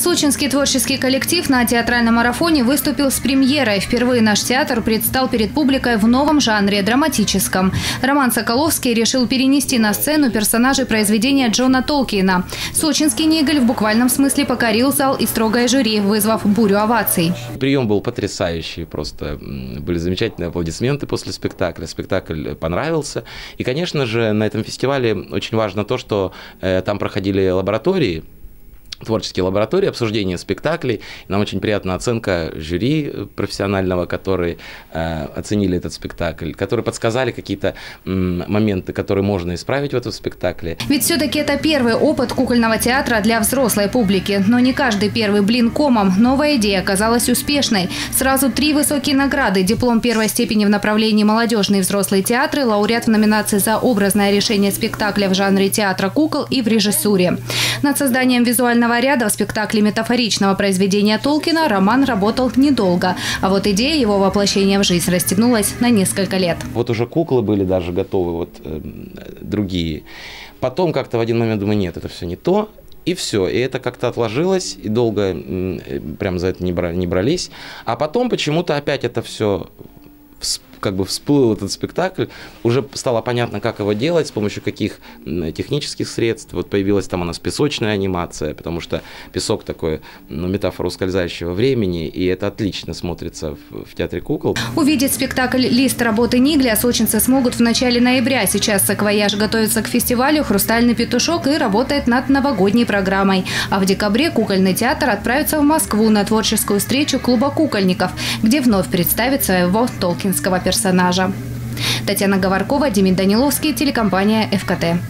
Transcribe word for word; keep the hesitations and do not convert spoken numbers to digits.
Сочинский творческий коллектив на театральном марафоне выступил с премьерой. Впервые наш театр предстал перед публикой в новом жанре – драматическом. Роман Соколовский решил перенести на сцену персонажей произведения Джона Толкина. Сочинский Неголь в буквальном смысле покорил зал и строгое жюри, вызвав бурю оваций. Прием был потрясающий, просто были замечательные аплодисменты после спектакля. Спектакль понравился. И, конечно же, на этом фестивале очень важно то, что э, там проходили лаборатории, творческие лаборатории, обсуждение спектаклей. Нам очень приятна оценка жюри профессионального, которые э, оценили этот спектакль, которые подсказали какие-то моменты, которые можно исправить в этом спектакле. Ведь все-таки это первый опыт кукольного театра для взрослой публики. Но не каждый первый блин комом. Новая идея оказалась успешной. Сразу три высокие награды. Диплом первой степени в направлении молодежные и взрослые театры, лауреат в номинации за образное решение спектакля в жанре театра кукол и в режиссуре. Над созданием визуального ряда в спектакле метафоричного произведения Толкина Роман работал недолго. А вот идея его воплощения в жизнь растянулась на несколько лет. Вот уже куклы были даже готовы, вот э, другие. Потом как-то в один момент думаю, нет, это все не то. И все. И это как-то отложилось, и долго э, прям за это не, бра- не брались. А потом почему-то опять это все как бы всплыл этот спектакль, уже стало понятно, как его делать, с помощью каких технических средств. Вот появилась там у нас песочная анимация, потому что песок такой, ну, метафора ускользающего времени, и это отлично смотрится в, в театре кукол. Увидеть спектакль «Лист» работы Нигля сочинцы смогут в начале ноября. Сейчас «Саквояж» готовится к фестивалю «Хрустальный петушок» и работает над новогодней программой. А в декабре кукольный театр отправится в Москву на творческую встречу клуба кукольников, где вновь представит своего толкинского персонажа. Татьяна Говоркова, Демин Даниловский, телекомпания «Ф К Т».